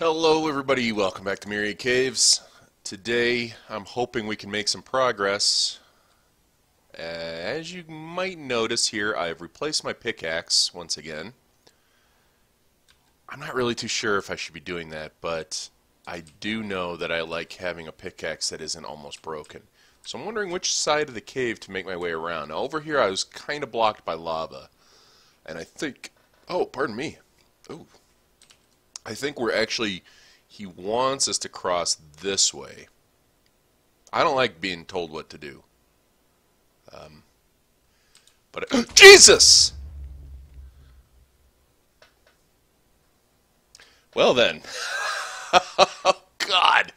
Hello everybody, welcome back to Myriad Caves. Today I'm hoping we can make some progress. As you might notice here, I've replaced my pickaxe once again. I'm not really too sure if I should be doing that, but I do know that I like having a pickaxe that isn't almost broken. So I'm wondering which side of the cave to make my way around. Now, over here I was kind of blocked by lava, and I think... oh, pardon me. Ooh. I think we're actually, he wants us to cross this way. I don't like being told what to do. Jesus! Well then. Oh, God!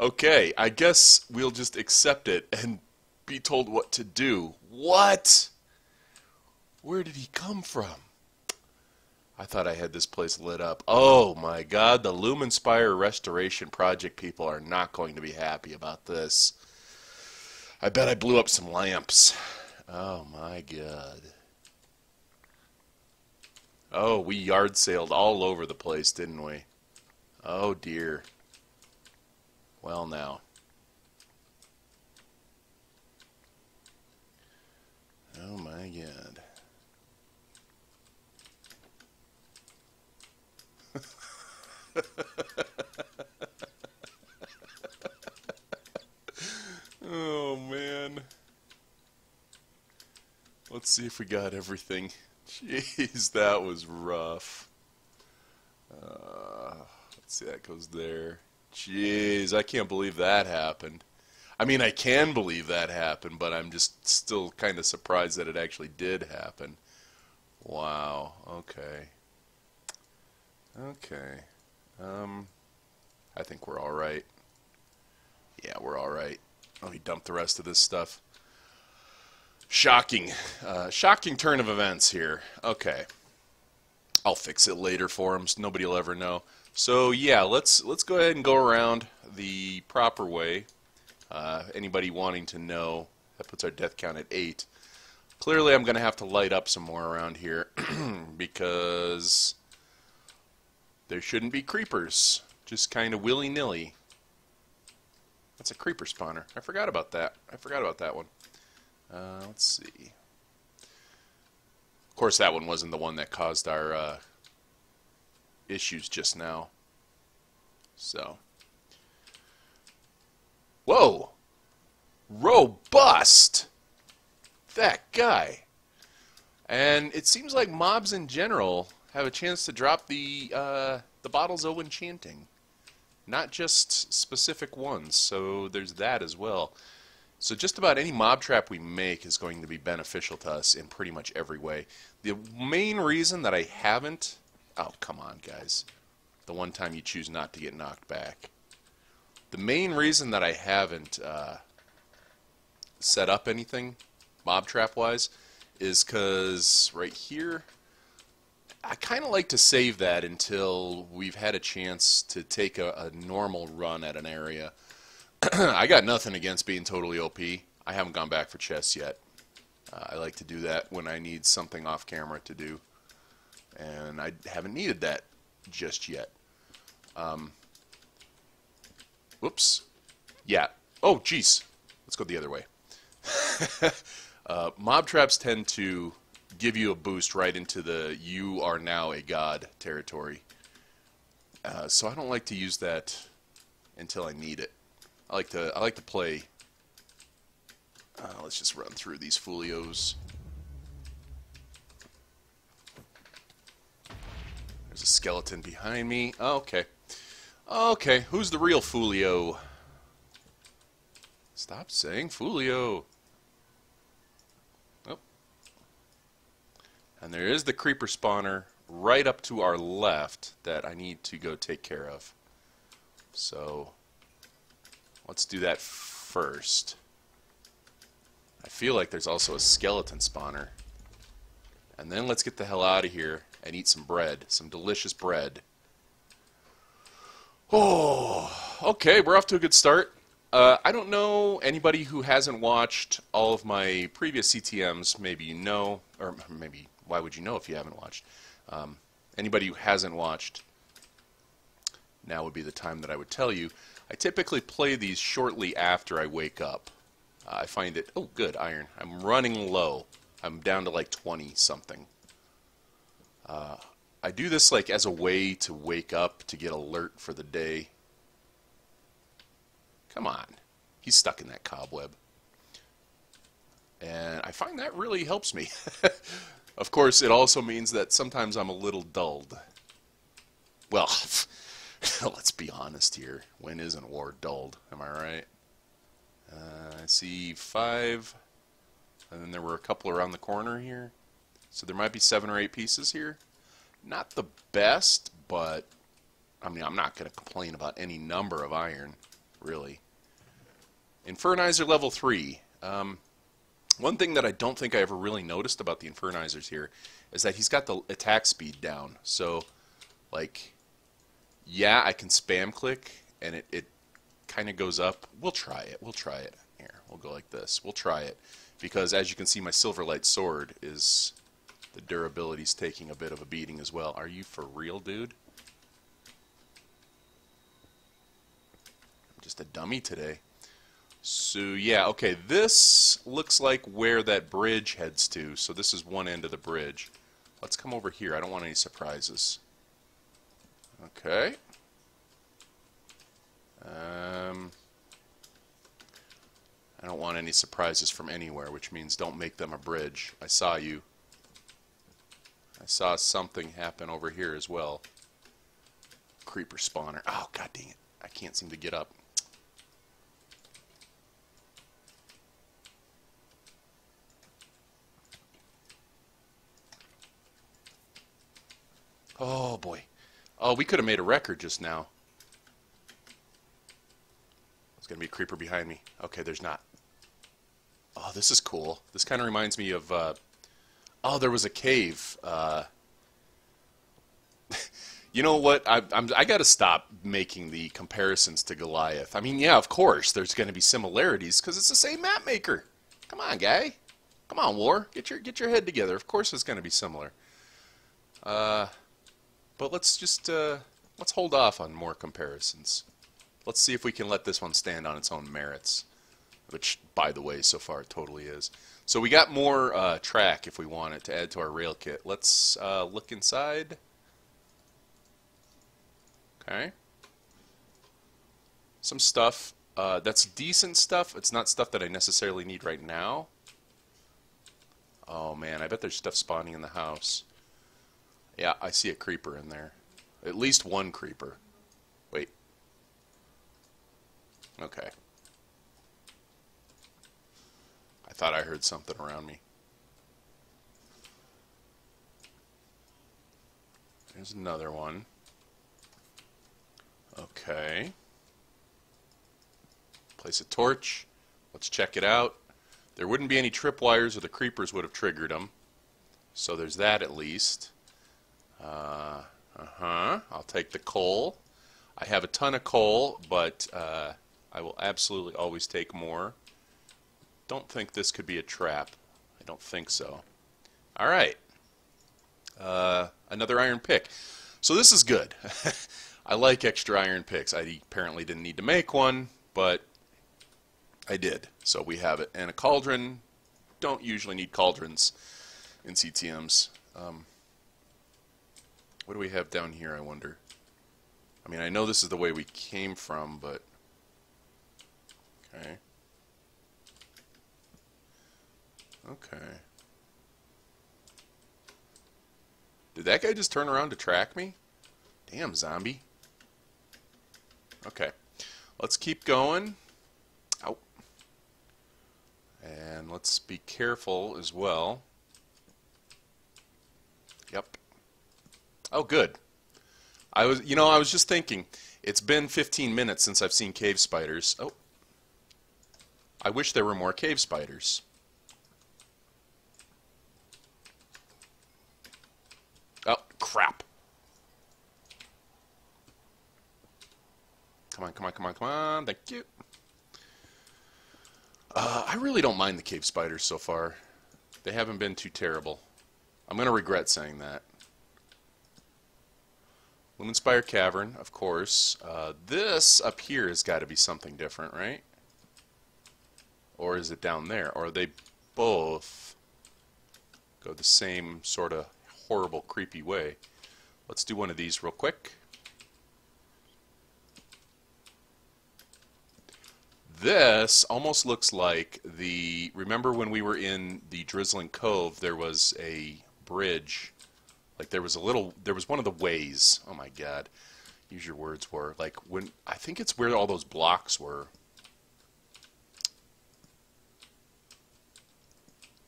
Okay, I guess we'll just accept it and be told what to do. What? Where did he come from? I thought I had this place lit up. Oh my God, the Lumen Spire Restoration Project people are not going to be happy about this. I bet I blew up some lamps. Oh my God. Oh, we yard sailed all over the place, didn't we? Oh dear. Well now. Oh my God. Oh man, let's see if we got everything. Jeez, that was rough. Let's see, that goes there. Jeez, I can't believe that happened. I mean, I can believe that happened, but I'm just still kind of surprised that it actually did happen. Wow. Okay. I think we're all right. Yeah, we're all right. Let me dump the rest of this stuff. Shocking. Shocking turn of events here. Okay. I'll fix it later for him. So nobody will ever know. So, yeah, let's go ahead and go around the proper way. Anybody wanting to know, that puts our death count at 8. Clearly, I'm going to have to light up some more around here because... there shouldn't be creepers, just kind of willy-nilly. That's a creeper spawner. I forgot about that. I forgot about that one. Let's see. Of course, that one wasn't the one that caused our issues just now. So. Whoa! Robust! That guy. And it seems like mobs in general... have a chance to drop the bottles of enchanting, not just specific ones. So there's that as well. So just about any mob trap we make is going to be beneficial to us in pretty much every way. The main reason that I haven't... oh, come on, guys. The one time you choose not to get knocked back. The main reason that I haven't set up anything mob trap-wise is because right here... I kind of like to save that until we've had a chance to take a normal run at an area. I got nothing against being totally OP. I haven't gone back for chests yet. I like to do that when I need something off camera to do. And I haven't needed that just yet. Whoops. Yeah. Oh, geez. Let's go the other way. Mob traps tend to... give you a boost right into the you are now a god territory. So I don't like to use that until I need it. I like to play. Let's just run through these folios. There's a skeleton behind me. Oh, okay. Okay, who's the real folio? Stop saying folio. And there is the creeper spawner right up to our left that I need to go take care of. So, let's do that first. I feel like there's also a skeleton spawner. And then let's get the hell out of here and eat some bread. Some delicious bread. Oh, okay, we're off to a good start. I don't know anybody who hasn't watched all of my previous CTMs. Maybe you know, or maybe... why would you know if you haven't watched? Anybody who hasn't watched now would be the time that I would tell you. I typically play these shortly after I wake up. I find it... Oh, good, iron. I'm running low. I'm down to like 20-something. I do this like as a way to wake up, to get alert for the day. Come on. He's stuck in that cobweb. And I find that really helps me. Of course, it also means that sometimes I'm a little dulled. Well, let's be honest here. When isn't war dulled? Am I right? I see 5. And then there were a couple around the corner here. So there might be 7 or 8 pieces here. Not the best, but... I mean, I'm not going to complain about any number of iron, really. Infernizer level 3. One thing that I don't think I ever really noticed about the Infernizers here is that he's got the attack speed down. So, like, yeah, I can spam click, and it kind of goes up. We'll try it. We'll try it. Here, we'll go like this. We'll try it. Because, as you can see, my Silverlight Sword is... The durability's taking a bit of a beating as well. Are you for real, dude? I'm just a dummy today. So, yeah, okay, this looks like where that bridge heads to. So this is one end of the bridge. Let's come over here. I don't want any surprises. Okay. I don't want any surprises from anywhere, which means don't make them a bridge. I saw you. I saw something happen over here as well. Creeper spawner. Oh, god dang it. I can't seem to get up. Oh, boy. Oh, we could have made a record just now. There's going to be a creeper behind me. Okay, there's not. Oh, this is cool. This kind of reminds me of... oh, there was a cave. You know what? I got to stop making the comparisons to Goliath. I mean, yeah, of course, there's going to be similarities because it's the same map maker. Come on, guy. Come on, War. Get your head together. Of course, it's going to be similar. But let's just let's hold off on more comparisons. Let's see if we can let this one stand on its own merits. Which, by the way, so far it totally is. So we got more track if we want it to add to our rail kit. Let's look inside. Okay. Some stuff that's decent stuff. It's not stuff that I necessarily need right now. Oh man, I bet there's stuff spawning in the house. Yeah, I see a creeper in there. At least one creeper. Wait. Okay. Thought I heard something around me. There's another one. Okay. Place a torch. Let's check it out. There wouldn't be any tripwires or the creepers would have triggered them. So there's that at least. I'll take the coal. I have a ton of coal, but I will absolutely always take more. Don't think this could be a trap. I don't think so. All right. Another iron pick. So this is good. I like extra iron picks. I apparently didn't need to make one, but I did. So we have it. And a cauldron. Don't usually need cauldrons in CTMs. What do we have down here, I wonder? I mean, I know this is the way we came from, but... Okay. Okay. Did that guy just turn around to track me? Damn, zombie. Okay. Let's keep going. Ow. And let's be careful as well. Yep. Oh, good. I was just thinking, it's been 15 minutes since I've seen cave spiders. Oh. I wish there were more cave spiders. Crap. Come on, come on, come on, come on. Thank you. I really don't mind the cave spiders so far. They haven't been too terrible. I'm going to regret saying that. Lumen Spire Cavern, of course. This up here has got to be something different, right? Or is it down there? Or they both go the same sort of horrible, creepy way. Let's do one of these real quick. This almost looks like the... Remember when we were in the Drizzling Cove, there was a bridge. Like there was a little... There was one of the ways. Oh my god. Use your words were. Like when... I think it's where all those blocks were.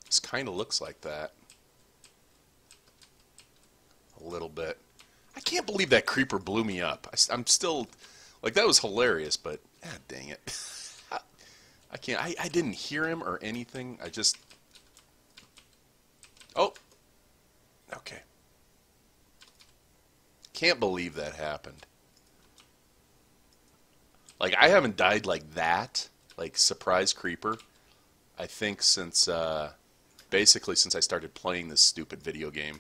This kind of looks like that. A little bit. I can't believe that creeper blew me up. I'm still... Like that was hilarious, but... Ah, dang it. I can't. I didn't hear him or anything. I just. Oh. Okay. Can't believe that happened. Like I haven't died like that, like surprise creeper. I think since basically since I started playing this stupid video game.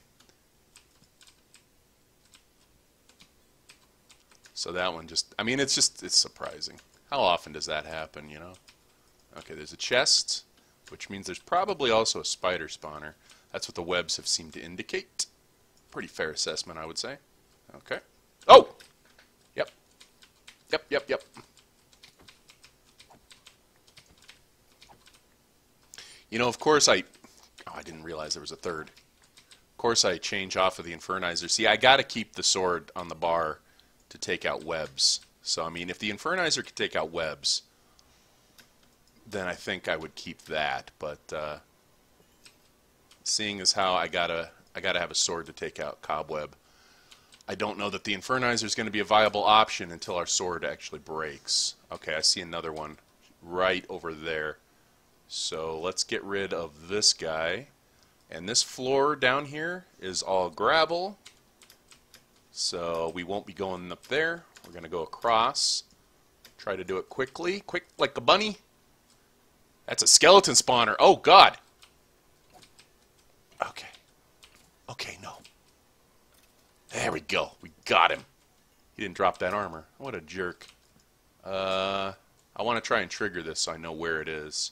So that one just. I mean, it's just. It's surprising. How often does that happen? You know. Okay, there's a chest, which means there's probably also a spider spawner. That's what the webs have seemed to indicate. Pretty fair assessment, I would say. Okay. Oh! Yep. Yep, yep, yep. You know, of course I... Oh, I didn't realize there was a third. Of course I change off of the Infernizer. See, I gotta keep the sword on the bar to take out webs. So, I mean, if the Infernizer could take out webs... then I think I would keep that, but seeing as how I gotta have a sword to take out cobweb, I don't know that the Infernizer is going to be a viable option until our sword actually breaks. Okay, I see another one right over there. So let's get rid of this guy, and this floor down here is all gravel, so we won't be going up there. We're going to go across. Try to do it quickly, quick like a bunny. That's a skeleton spawner. Oh, God. Okay. Okay, no. There we go. We got him. He didn't drop that armor. What a jerk. I want to try and trigger this so I know where it is.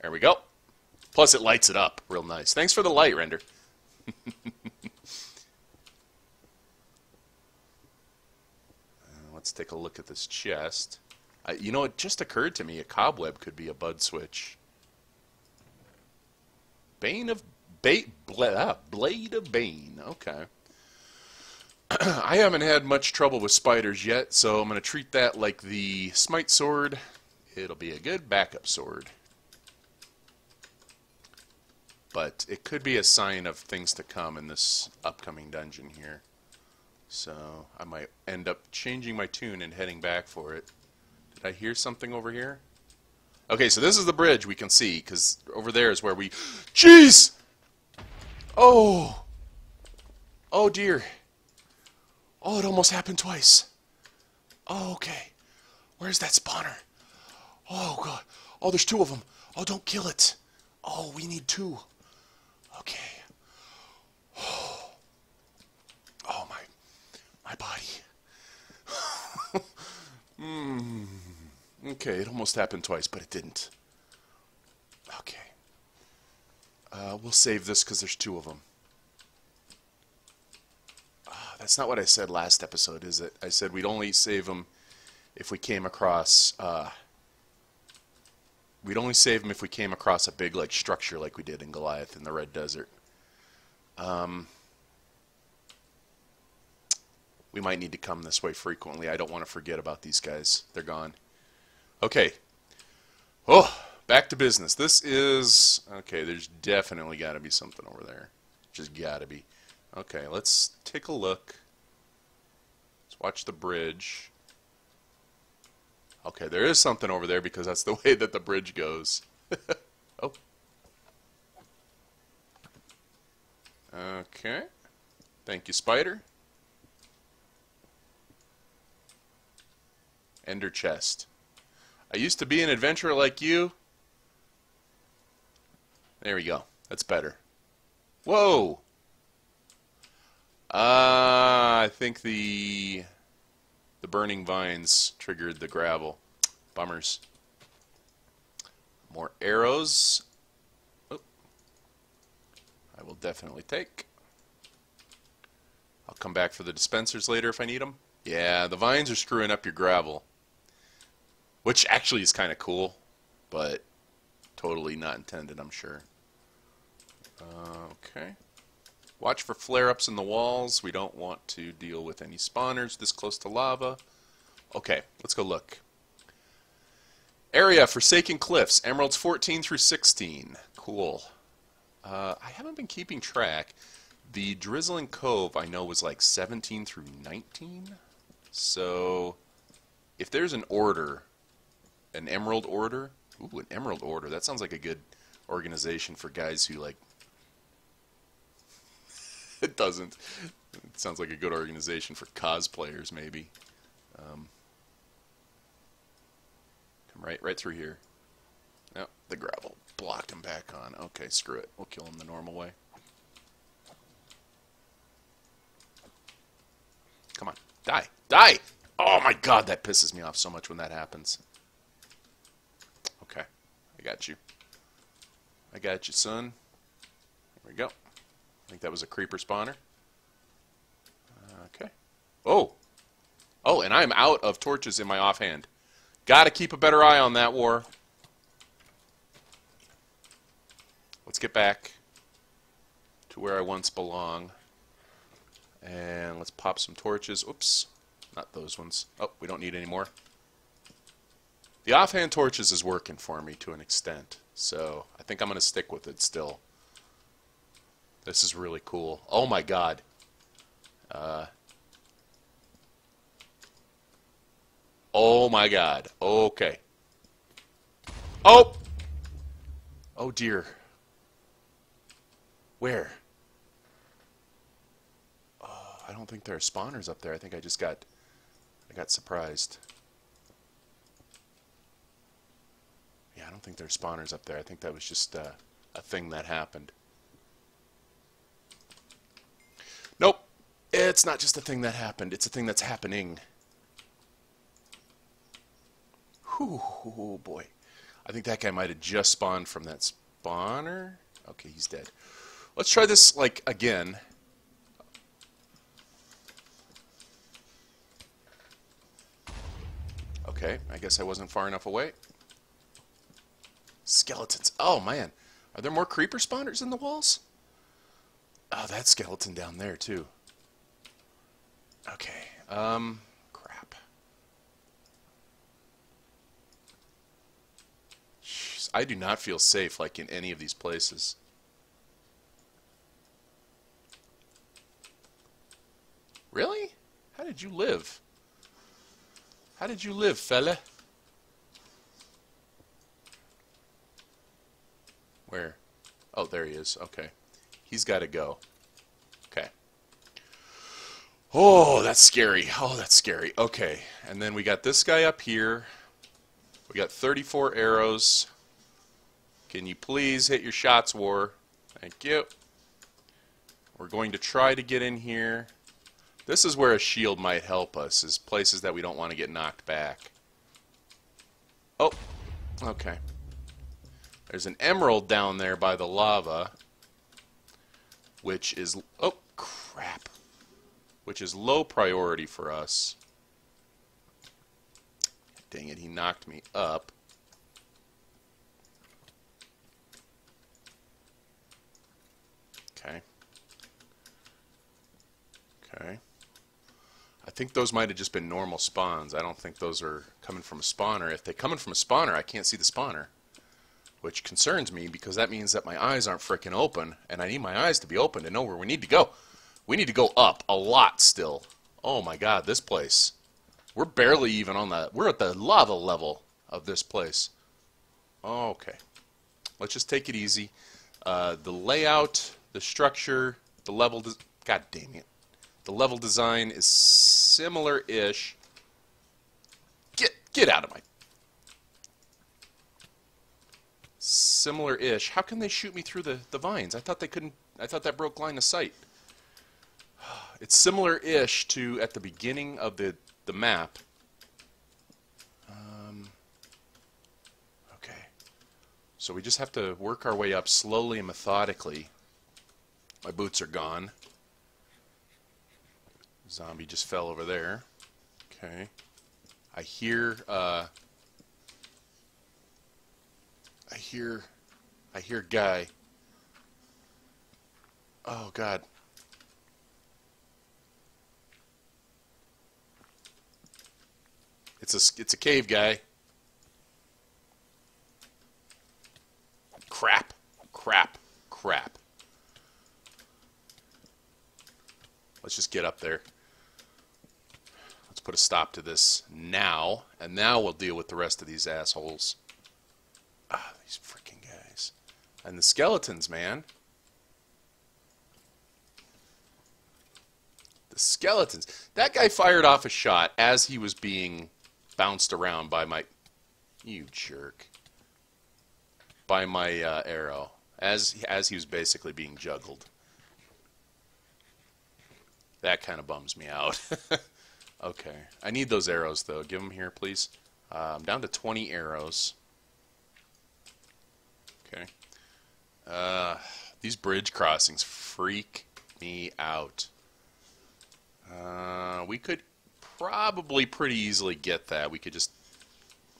There we go. Plus, it lights it up. Real nice. Thanks for the light, Render. Let's take a look at this chest. You know, it just occurred to me a cobweb could be a bud switch. Blade of Bane. Okay. I haven't had much trouble with spiders yet, so I'm going to treat that like the smite sword. It'll be a good backup sword. But it could be a sign of things to come in this upcoming dungeon here. So I might end up changing my tune and heading back for it. Did I hear something over here? Okay, so this is the bridge we can see, because over there is where we... Jeez! Oh! Oh, dear. Oh, it almost happened twice. Oh, okay. Where's that spawner? Oh, God. Oh, there's two of them. Oh, don't kill it. Oh, we need two. Okay. Oh, oh my body. Hmm... Okay, it almost happened twice, but it didn't. Okay. We'll save this because there's two of them. That's not what I said last episode, is it? I said we'd only save them if we came across... we'd only save them if we came across a big, like, structure like we did in Goliath in the Red Desert. We might need to come this way frequently. I don't want to forget about these guys. They're gone. Okay. Oh, back to business. This is... Okay, there's definitely got to be something over there. Just got to be. Okay, let's take a look. Let's watch the bridge. Okay, there is something over there because that's the way that the bridge goes. Oh. Okay. Thank you, spider. Ender chest. I used to be an adventurer like you. There we go. That's better. Whoa! I think the burning vines triggered the gravel. Bummers. More arrows. Oh, I will definitely take. I'll come back for the dispensers later if I need them. Yeah, the vines are screwing up your gravel. Which actually is kind of cool, but totally not intended, I'm sure. Okay. Watch for flare-ups in the walls. We don't want to deal with any spawners this close to lava. Okay, let's go look. Area Forsaken Cliffs, Emeralds 14 through 16. Cool. I haven't been keeping track. The Drizzling Cove, I know, was like 17 through 19. So, if there's an order, an Emerald Order. Ooh, an Emerald Order. That sounds like a good organization for guys who, like... It doesn't. It sounds like a good organization for cosplayers, maybe. Come right through here. Oh, the gravel blocked him back on. Okay, screw it. We'll kill him the normal way. Come on. Die. Die! Oh my god, that pisses me off so much when that happens. Okay. I got you. I got you, son. There we go. I think that was a creeper spawner. Okay. Oh! Oh, and I'm out of torches in my offhand. Gotta keep a better eye on that, War. Let's get back to where I once belong. And let's pop some torches. Oops. Not those ones. Oh, we don't need any more. The offhand torches is working for me to an extent. So, I think I'm gonna stick with it still. This is really cool. Oh my god. Oh my god. Okay. Oh! Oh dear. Where? Oh, I don't think there are spawners up there. I think I just got... I got surprised. Yeah, I don't think there are spawners up there. I think that was just a thing that happened. Nope. It's not just a thing that happened. It's a thing that's happening. Whew, oh boy. I think that guy might have just spawned from that spawner. Okay, he's dead. Let's try this, like, again. Okay, I guess I wasn't far enough away. Skeletons. Oh, man. Are there more creeper spawners in the walls? Oh, that skeleton down there, too. Okay, crap. I do not feel safe, like, in any of these places. Really? How did you live? How did you live, fella? Where? Oh, there he is. Okay. He's got to go. Okay. Oh, that's scary. Oh, that's scary. Okay. And then we got this guy up here. We got 34 arrows. Can you please hit your shots, War? Thank you. We're going to try to get in here. This is where a shield might help us, is places that we don't want to get knocked back. Oh. Okay. There's an emerald down there by the lava. Which is, oh crap, which is low priority for us. Dang it, he knocked me up. Okay. Okay. I think those might have just been normal spawns. I don't think those are coming from a spawner. If they're coming from a spawner, I can't see the spawner. Which concerns me, because that means that my eyes aren't frickin' open, and I need my eyes to be open to know where we need to go. We need to go up a lot still. Oh my god, this place. We're barely even on the... We're at the lava level of this place. Okay. Let's just take it easy. The layout, the structure, the level... God damn it. The level design is similar-ish. Get out of my... Similar-ish. How can they shoot me through the vines? I thought they couldn't... I thought that broke line of sight. It's similar-ish to at the beginning of the map. Okay. So we just have to work our way up slowly and methodically. My boots are gone. Zombie just fell over there. Okay. I hear guy. Oh God. It's a cave guy. Crap. Crap. Crap. Let's just get up there. Let's put a stop to this now, and now we'll deal with the rest of these assholes. Ah, these freaking guys. And the skeletons, man. The skeletons. That guy fired off a shot as he was being bounced around by my... You jerk. By my arrow. As he was basically being juggled. That kind of bums me out. Okay. I need those arrows, though. Give them here, please. I'm down to 20 arrows. Okay. These bridge crossings freak me out. We could probably pretty easily get that. We could just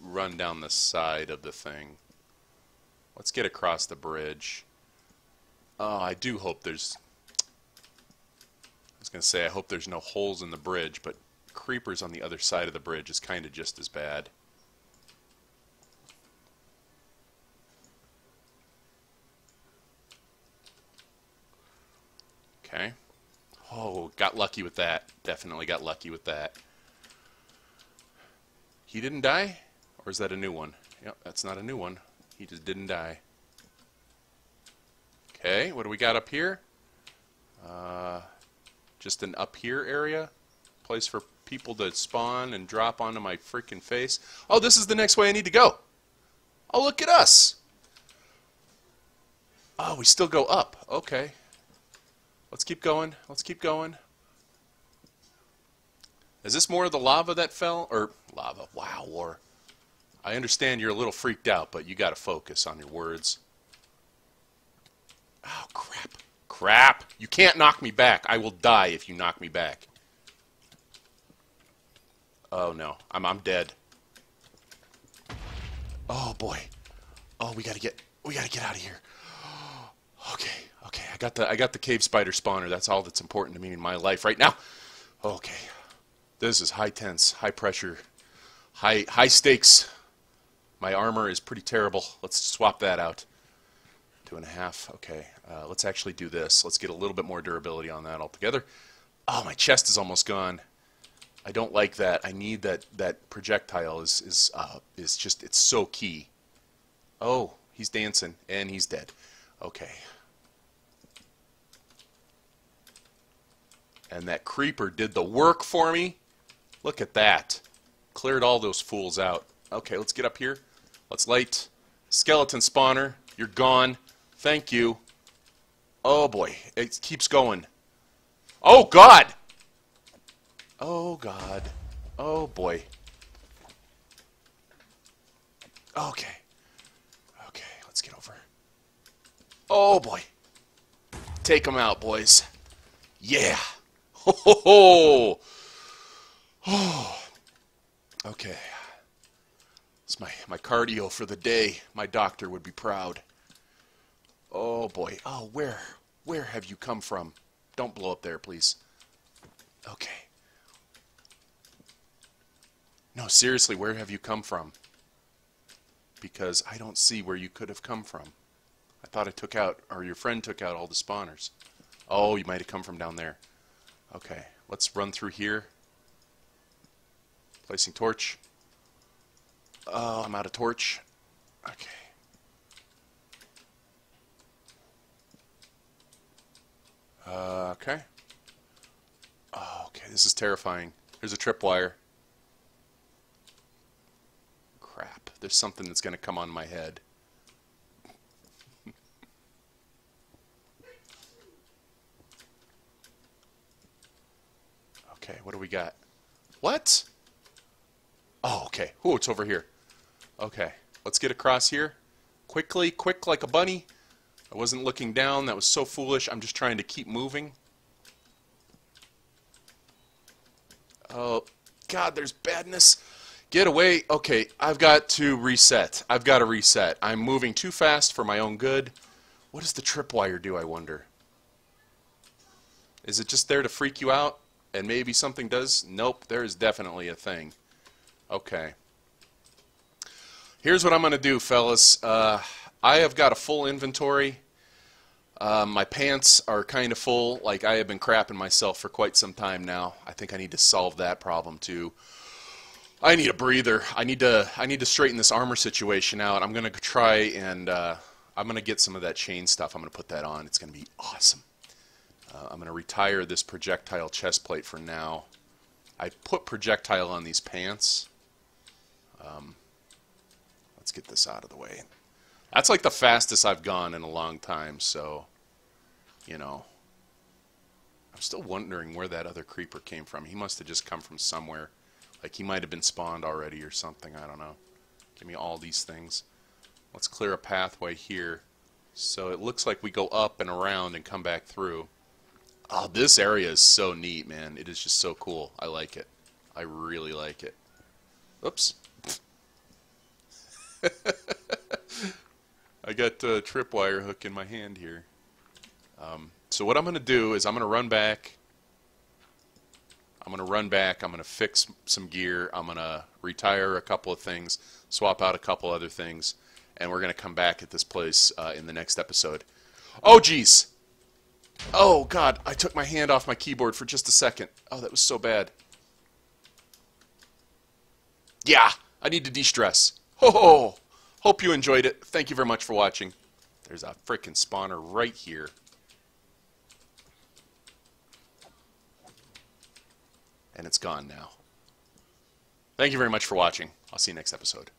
run down the side of the thing. Let's get across the bridge. Oh, I do hope there's... I was going to say I hope there's no holes in the bridge, but creepers on the other side of the bridge is kind of just as bad. Okay. Oh, got lucky with that. Definitely got lucky with that. He didn't die? Or is that a new one? Yep, that's not a new one. He just didn't die. Okay, what do we got up here? Just an up here area. Place for people to spawn and drop onto my freaking face. Oh, this is the next way I need to go. Oh, look at us. Oh, we still go up. Okay. Let's keep going. Let's keep going. Is this more of the lava that fell? Or lava. Wow, War. I understand you're a little freaked out, but you got to focus on your words. Oh, crap. Crap. You can't knock me back. I will die if you knock me back. Oh, no. I'm dead. Oh, boy. Oh, we got to get out of here. Okay. Okay, I got the cave spider spawner. That's all that's important to me in my life right now. Okay. This is high tense, high pressure, high stakes. My armor is pretty terrible. Let's swap that out. 2.5. Okay. Let's actually do this. Let's get a little bit more durability on that altogether. Oh, my chest is almost gone. I don't like that. I need that projectile is just, it's so key. Oh, he's dancing and he's dead. Okay. And that creeper did the work for me. Look at that. Cleared all those fools out. Okay, let's get up here. Let's light. Skeleton spawner, you're gone. Thank you. Oh, boy. It keeps going. Oh, God! Oh, God. Oh, boy. Okay. Okay, let's get over. Oh, boy. Take them out, boys. Yeah. Oh, oh, okay. It's my cardio for the day. My doctor would be proud. Oh boy. Oh, where have you come from? Don't blow up there, please. Okay. No, seriously, where have you come from? Because I don't see where you could have come from. I thought I took out, or your friend took out all the spawners. Oh, you might have come from down there. Okay, let's run through here. Placing torch. Oh, I'm out of torch. Okay. Okay. Oh, okay, this is terrifying. There's a tripwire. Crap, there's something that's going to come on my head. we got? What? Oh, okay. Oh, it's over here. Okay. Let's get across here. Quickly. Quick like a bunny. I wasn't looking down. That was so foolish. I'm just trying to keep moving. Oh, God. There's badness. Get away. Okay. I've got to reset. I've got to reset. I'm moving too fast for my own good. What does the tripwire do, I wonder? Is it just there to freak you out? And maybe something does? Nope. There is definitely a thing. Okay. Here's what I'm going to do, fellas. I have got a full inventory. My pants are kind of full. Like, I have been crapping myself for quite some time now. I think I need to solve that problem, too. I need a breather. I need to straighten this armor situation out. I'm going to try and... I'm going to get some of that chain stuff. I'm going to put that on. It's going to be awesome. I'm going to retire this projectile chest plate for now. I put projectile on these pants. Let's get this out of the way. That's like the fastest I've gone in a long time, so, you know. I'm still wondering where that other creeper came from. He must have just come from somewhere. Like, he might have been spawned already or something. I don't know. Give me all these things. Let's clear a pathway here. So it looks like we go up and around and come back through. Oh, this area is so neat, man. It is just so cool. I like it. I really like it. Oops. I got a tripwire hook in my hand here. So what I'm going to do is I'm going to run back. I'm going to fix some gear. I'm going to retire a couple of things, swap out a couple other things, and we're going to come back at this place in the next episode. Oh, geez. Oh, God. I took my hand off my keyboard for just a second. Oh, that was so bad. Yeah, I need to de-stress. Ho, ho. Hope you enjoyed it. Thank you very much for watching. There's a frickin' spawner right here. And it's gone now. Thank you very much for watching. I'll see you next episode.